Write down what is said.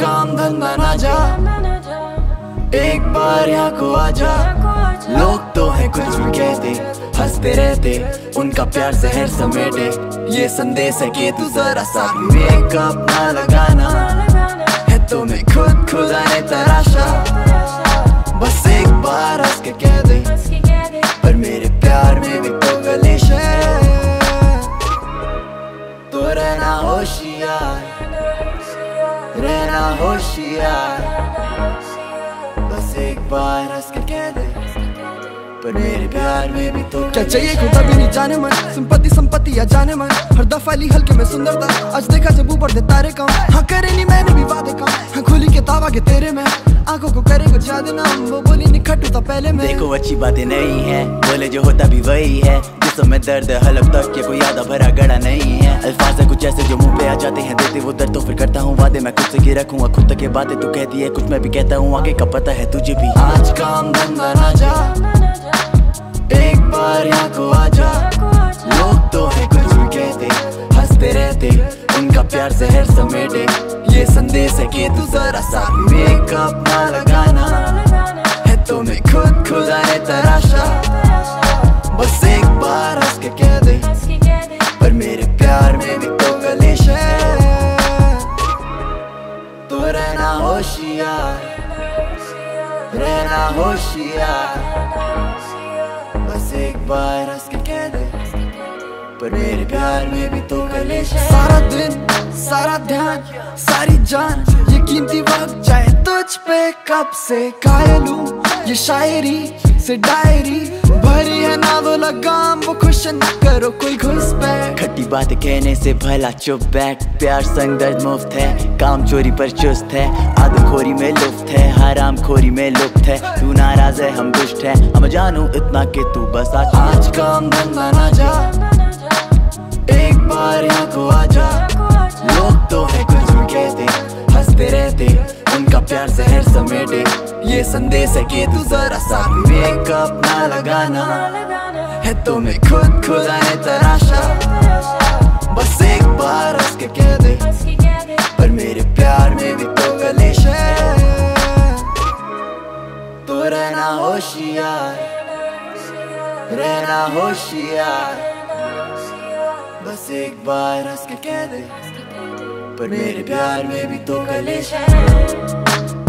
काम धंधा ना जा, एक बार यहाँ को आजा। लोग तो है कुछ भी कहते, हंसते रहते, उनका प्यार जहर समेटे। ये संदेश है कि तू जरा सा मेकअप ना लगाना है, तुम्हें खुद खुदा ने तराशा। बस एक बार हंस के कह दे, पर मेरे प्यार में भी तो गलिश है। तो रहना होशियार, रहना होशियार। बस एक बार हंस के कह दे, पर मेरे प्यार में भी तो क्या चाहिए खुदा भी नहीं जाने मन। संपत्ति संपत्ति या जाने मन, हर दफा ली हल्के में सुंदरता। आज देखा जब ऊपर दे तारे कम, हाँ करे नहीं मैंने भी वादे कम। हाँ खुली किताब आगे तेरे में, आंखों को करे कुछ याद ना। वो बोली निखट था पहले में, देखो अच्छी बातें नहीं है, बोले जो होता भी वही है। में दर्द हलक तक के कोई आधा भरा गड़ा नहीं है। अल्फाज है कुछ ऐसे जो मुंह पे आ जाते हैं, देते वो दर्द। तो फिर करता हूँ वादे, मैं खुद से गिर रखूंगा खुद तक। ये बातें तू कहती है कुछ मैं भी कहता हूँ, आगे का पता है तुझे भी। आज काम धंधा ना जा, एक बार यहाँ को आजा। लोग तो है कुछ भी कहते, हंसते रहते, उनका प्यार जहर समेटे। ये संदेश है कि तू जरा सा मेकअप ना लगाना है, तुम्हें खुद खुदा ने तराशा। बस एक बार हंस के कह दे, पर मेरे प्यार में भी तो गलिश है। तो रहना होशियार, रहना होशियार। बस एक बार हंस के कह दे, पर मेरे प्यार में भी तो गलिश है। सारा दिन सारा ध्यान सारी जान, ये कीमती वक्त जाए तुझ पे। कब से कायल हूँ ये शायरी से, डायरी भरी है ना वो लगाम। वो खुश न करो कोई घुसपैठ, खट्टी बातें कहने से भला चुप बैठ। प्यार संग दर्द मुफ्त है, काम चोरी पर चुस्त है। आदमखोरी में लुफ्त है, हराम खोरी में लुफ्त है। तू नाराज है हम दुष्ट है, हम जानू इतना कि तू बस आज काम धंधा ना जा, एक बार यहाँ को आजा। लोग तो है कुछ भी कहते, हंसते रहते, उनका प्यार जहर समेटे। ये संदेश है कि तू जरा सा मेकअप ना लगाना है, तुम्हें खुद खुदा ने तराशा। बस एक बार हंस के कह दे, पर मेरे प्यार में भी तो गलिश है। तो रहना होशियार, रहना होशियार। बस एक बार हंस के कह दे, पर मेरे प्यार में भी तो गलिश है।